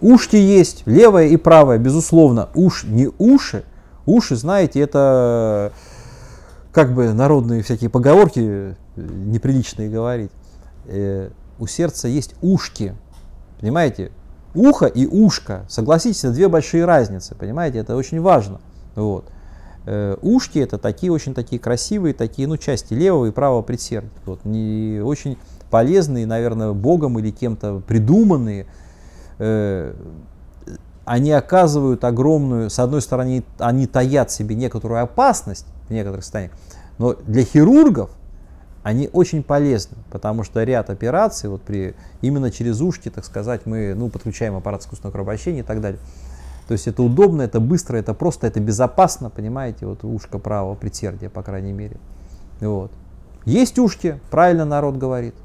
Ушки есть, левая и правая, безусловно. Уж не уши. Уши, знаете, это как бы народные всякие поговорки неприличные говорить. У сердца есть ушки, понимаете? Ухо и ушко, согласитесь, это две большие разницы, понимаете? Это очень важно. Вот. Ушки это такие, очень такие красивые, такие, ну, части левого и правого предсердия. Вот. Не очень полезные, наверное, Богом или кем-то придуманные. Они оказывают огромную, с одной стороны, они таят себе некоторую опасность в некоторых состояниях, но для хирургов они очень полезны, потому что ряд операций, вот именно через ушки, так сказать, мы подключаем аппарат искусственного кровообращения и так далее. То есть это удобно, это быстро, это просто, это безопасно, понимаете, вот ушко правого предсердия, по крайней мере. Вот. Есть ушки, правильно народ говорит.